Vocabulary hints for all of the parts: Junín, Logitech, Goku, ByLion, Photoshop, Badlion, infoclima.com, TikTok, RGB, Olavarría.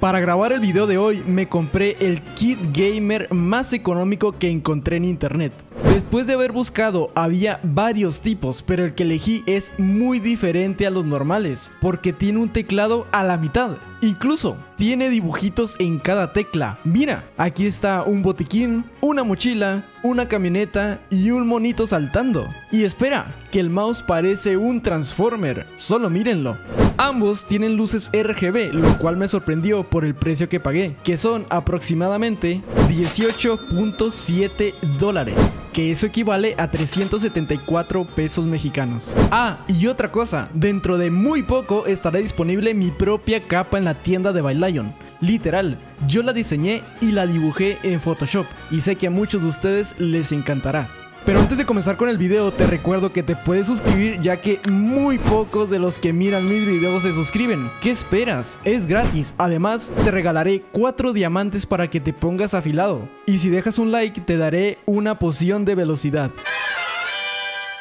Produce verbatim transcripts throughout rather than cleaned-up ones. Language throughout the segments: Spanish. Para grabar el video de hoy me compré el kit gamer más económico que encontré en internet. Después de haber buscado había varios tipos, pero el que elegí es muy diferente a los normales, porque tiene un teclado a la mitad. Incluso tiene dibujitos en cada tecla. Mira, aquí está un botiquín, una mochila, una camioneta y un monito saltando. Y espera, que el mouse parece un transformer, solo mírenlo. Ambos tienen luces R G B, lo cual me sorprendió por el precio que pagué, que son aproximadamente dieciocho punto siete dólares, que eso equivale a trescientos setenta y cuatro pesos mexicanos. Ah, y otra cosa, dentro de muy poco estará disponible mi propia capa en la tienda de ByLion. Literal, yo la diseñé y la dibujé en Photoshop, y sé que a muchos de ustedes les encantará. Pero antes de comenzar con el video, te recuerdo que te puedes suscribir, ya que muy pocos de los que miran mis videos se suscriben. ¿Qué esperas? Es gratis. Además, te regalaré cuatro diamantes para que te pongas afilado. Y si dejas un like, te daré una poción de velocidad.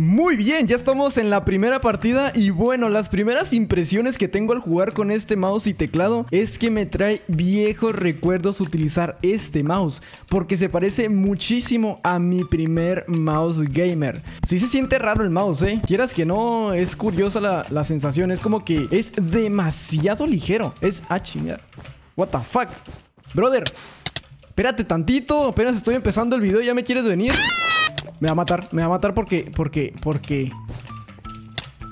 Muy bien, ya estamos en la primera partida y bueno, las primeras impresiones que tengo al jugar con este mouse y teclado es que me trae viejos recuerdos utilizar este mouse, porque se parece muchísimo a mi primer mouse gamer. Sí se siente raro el mouse, eh, quieras que no, es curiosa la, la sensación, es como que es demasiado ligero, es a chingar. What the fuck, brother, espérate tantito, apenas estoy empezando el video y ya me quieres venir. Me va a matar, me va a matar porque, porque, porque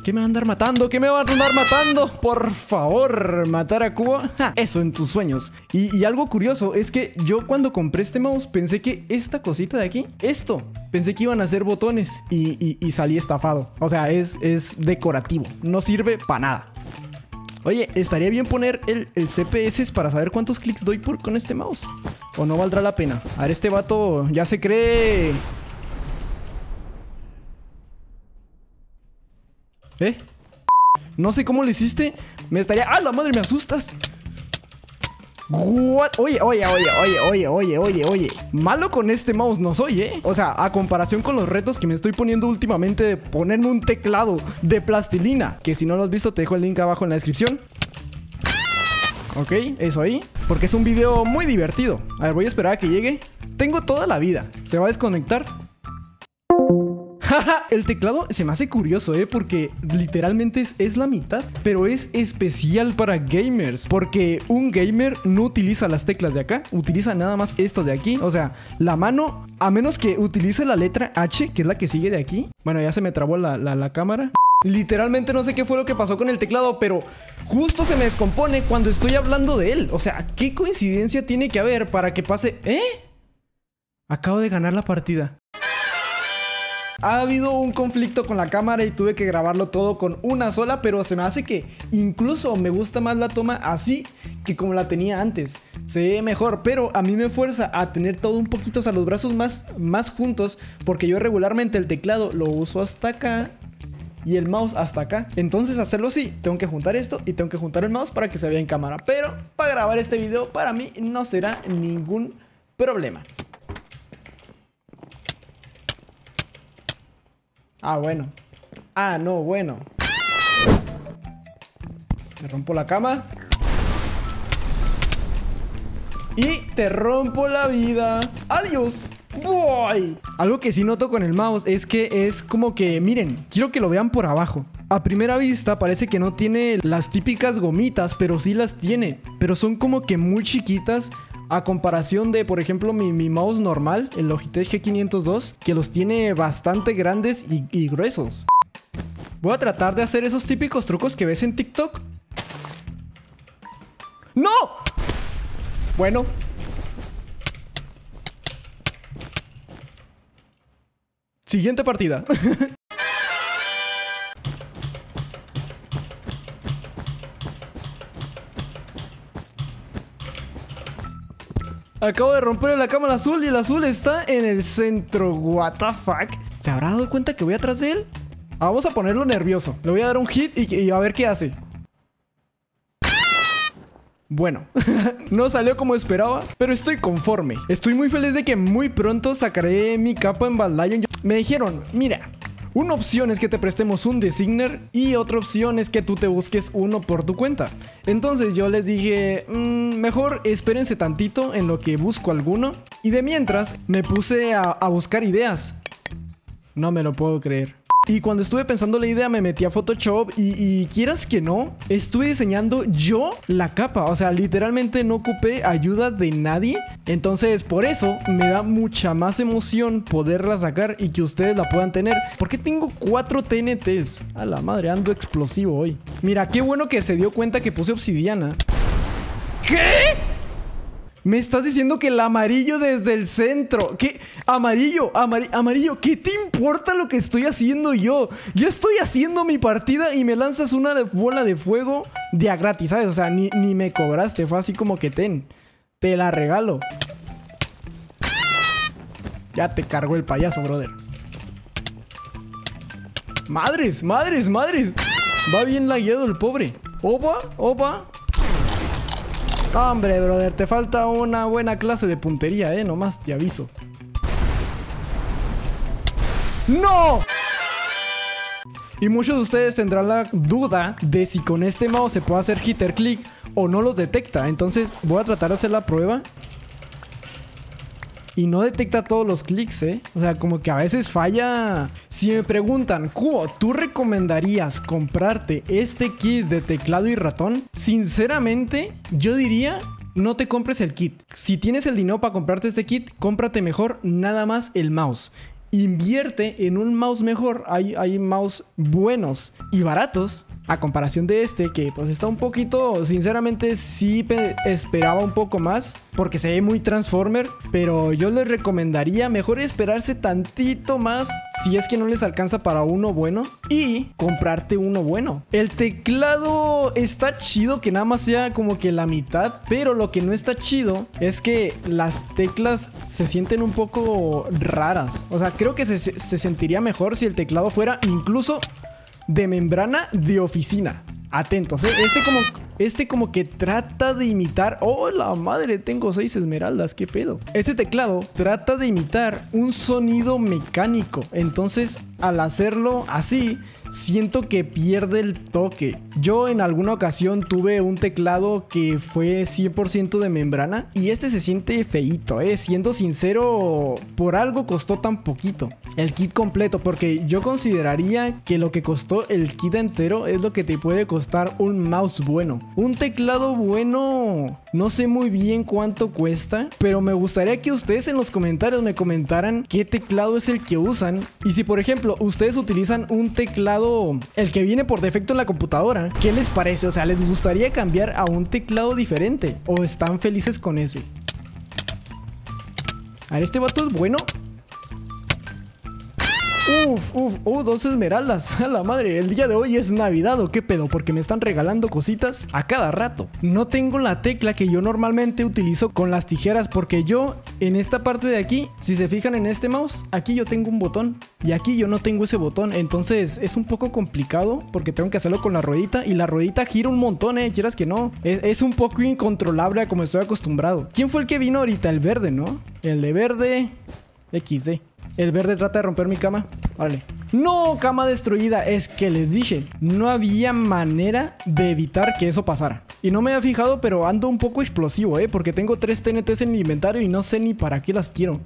¿qué me va a andar matando? ¿Qué me va a andar matando? Por favor, matar a Cuba, ja, eso en tus sueños. Y, y algo curioso es que yo cuando compré este mouse pensé que esta cosita de aquí, esto, pensé que iban a ser botones y, y, y salí estafado. O sea, es, es decorativo, no sirve para nada. Oye, estaría bien poner el, el C P S para saber cuántos clics doy por, con este mouse, o no valdrá la pena. A ver, este vato ya se cree... ¿Eh? No sé cómo lo hiciste. Me estaría... ¡Ah, la madre! ¡Me asustas! What? Oye, oye, oye, oye, oye, oye, oye, oye. Malo con este mouse no soy, ¿eh? O sea, a comparación con los retos que me estoy poniendo últimamente de ponerme un teclado de plastilina, que si no lo has visto te dejo el link abajo en la descripción. Ok, eso ahí, porque es un video muy divertido. A ver, voy a esperar a que llegue. Tengo toda la vida. Se va a desconectar. El teclado se me hace curioso, eh, porque literalmente es, es la mitad, pero es especial para gamers, porque un gamer no utiliza las teclas de acá, utiliza nada más estas de aquí. O sea, la mano, a menos que utilice la letra H, que es la que sigue de aquí. Bueno, ya se me trabó la, la, la cámara. Literalmente no sé qué fue lo que pasó con el teclado, pero justo se me descompone cuando estoy hablando de él. O sea, ¿qué coincidencia tiene que haber para que pase? ¿Eh? Acabo de ganar la partida. Ha habido un conflicto con la cámara y tuve que grabarlo todo con una sola, pero se me hace que incluso me gusta más la toma así que como la tenía antes. Se ve mejor, pero a mí me fuerza a tener todo un poquito, o sea, los brazos más, más juntos, porque yo regularmente el teclado lo uso hasta acá y el mouse hasta acá. Entonces hacerlo así, tengo que juntar esto y tengo que juntar el mouse para que se vea en cámara, pero para grabar este video para mí no será ningún problema. Ah, bueno. Ah, no, bueno. Te rompo la cama. Y te rompo la vida. Adiós. Boy. Algo que sí noto con el mouse es que es como que, miren, quiero que lo vean por abajo. A primera vista parece que no tiene las típicas gomitas, pero sí las tiene. Pero son como que muy chiquitas. A comparación de, por ejemplo, mi, mi mouse normal, el Logitech G quinientos dos, que los tiene bastante grandes y, y gruesos. Voy a tratar de hacer esos típicos trucos que ves en TikTok. ¡No! Bueno. Siguiente partida. Acabo de romper la cámara azul y el azul está en el centro. What the fuck. ¿Se habrá dado cuenta que voy atrás de él? Ah, vamos a ponerlo nervioso. Le voy a dar un hit y, y a ver qué hace. Bueno, no salió como esperaba, pero estoy conforme. Estoy muy feliz de que muy pronto sacaré mi capa en Badlion. Me dijeron, mira, Una opción es que te prestemos un designer y otra opción es que tú te busques uno por tu cuenta. Entonces yo les dije, mmm, mejor espérense tantito en lo que busco alguno. Y de mientras me puse a, a buscar ideas. No me lo puedo creer. Y cuando estuve pensando la idea me metí a Photoshop y, y quieras que no, estuve diseñando yo la capa. O sea, literalmente no ocupé ayuda de nadie. Entonces por eso me da mucha más emoción poderla sacar y que ustedes la puedan tener. Porque tengo cuatro T N Ts. A la madre, ando explosivo hoy. Mira, qué bueno que se dio cuenta que puse obsidiana. ¿Qué? Me estás diciendo que el amarillo desde el centro. ¿Qué? Amarillo, amar amarillo. ¿Qué te importa lo que estoy haciendo yo? Yo estoy haciendo mi partida y me lanzas una bola de fuego de a gratis, ¿sabes? O sea, ni, ni me cobraste. Fue así como que ten. Te la regalo. Ya te cargó el payaso, brother. Madres, madres, madres. Va bien lagueado el pobre. Opa, opa. Hombre, brother, te falta una buena clase de puntería, eh, nomás te aviso. ¡No! Y muchos de ustedes tendrán la duda de si con este mouse se puede hacer hitter click o no los detecta. Entonces voy a tratar de hacer la prueba. Y no detecta todos los clics, eh. O sea, como que a veces falla. Si me preguntan, Cubo, ¿tú recomendarías comprarte este kit de teclado y ratón? Sinceramente, yo diría, no te compres el kit. Si tienes el dinero para comprarte este kit, cómprate mejor nada más el mouse. Invierte en un mouse mejor. Hay, hay mouse buenos y baratos. A comparación de este, que pues está un poquito... Sinceramente, sí esperaba un poco más. Porque se ve muy Transformer. Pero yo les recomendaría mejor esperarse tantito más. Si es que no les alcanza para uno bueno. Y comprarte uno bueno. El teclado está chido que nada más sea como que la mitad. Pero lo que no está chido es que las teclas se sienten un poco raras. O sea, creo que se, se sentiría mejor si el teclado fuera incluso... de membrana de oficina. Atentos, ¿eh? Este como, este como que trata de imitar... ¡Oh, la madre! Tengo seis esmeraldas, ¿qué pedo? Este teclado trata de imitar un sonido mecánico. Entonces, al hacerlo así, siento que pierde el toque. Yo en alguna ocasión tuve un teclado que fue cien por ciento de membrana. Y este se siente feíto, ¿eh? Siendo sincero, por algo costó tan poquito. El kit completo, porque yo consideraría que lo que costó el kit entero es lo que te puede costar un mouse bueno. Un teclado bueno, no sé muy bien cuánto cuesta, pero me gustaría que ustedes en los comentarios me comentaran qué teclado es el que usan. Y si por ejemplo ustedes utilizan un teclado, el que viene por defecto en la computadora, ¿qué les parece? O sea, ¿les gustaría cambiar a un teclado diferente? ¿O están felices con ese? A ver, este vato es bueno. Uf, uf, oh, dos esmeraldas. A la madre, el día de hoy es Navidad o qué pedo, porque me están regalando cositas a cada rato. No tengo la tecla que yo normalmente utilizo con las tijeras, porque yo en esta parte de aquí, si se fijan en este mouse, aquí yo tengo un botón y aquí yo no tengo ese botón. Entonces es un poco complicado porque tengo que hacerlo con la ruedita y la ruedita gira un montón, eh, quieras que no. Es, es un poco incontrolable a como estoy acostumbrado. ¿Quién fue el que vino ahorita? El verde, ¿no? El de verde... equis de. El verde trata de romper mi cama. Vale. No, cama destruida. Es que les dije, no había manera de evitar que eso pasara. Y no me había fijado, pero ando un poco explosivo, ¿eh? Porque tengo tres T N Ts en mi inventario y no sé ni para qué las quiero.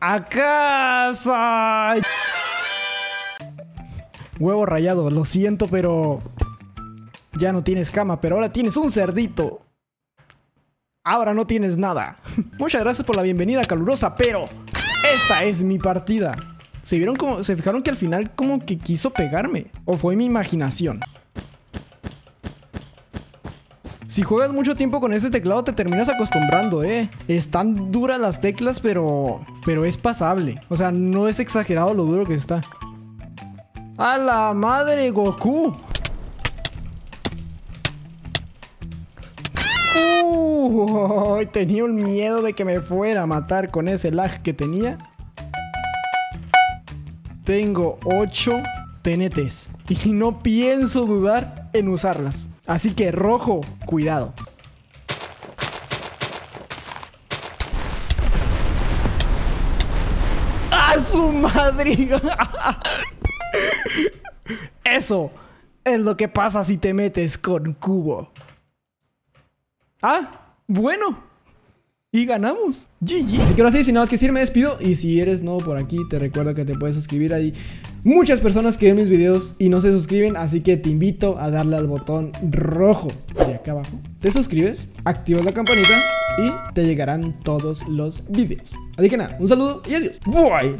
¡A casa! Huevo rayado, lo siento, pero ya no tienes cama, pero ahora tienes un cerdito. Ahora no tienes nada. Muchas gracias por la bienvenida calurosa, pero esta es mi partida. ¿Se vieron como, se fijaron que al final como que quiso pegarme? ¿O fue mi imaginación? Si juegas mucho tiempo con este teclado te terminas acostumbrando, eh. Están duras las teclas, pero, pero es pasable. O sea, no es exagerado lo duro que está. ¡A la madre, Goku! ¡Uh! Tenía un miedo de que me fuera a matar con ese lag que tenía. Tengo ocho T N Ts. Y no pienso dudar en usarlas. Así que rojo, cuidado. ¡A su madre! Eso es lo que pasa si te metes con Cubo. Ah, bueno. Y ganamos. G G. Así que ahora sí, sin nada más que decir, me despido. Y si eres nuevo por aquí, te recuerdo que te puedes suscribir. Hay muchas personas que ven mis videos y no se suscriben, así que te invito a darle al botón rojo de acá abajo. Te suscribes, activas la campanita y te llegarán todos los videos. Así que nada, un saludo y adiós. Bye.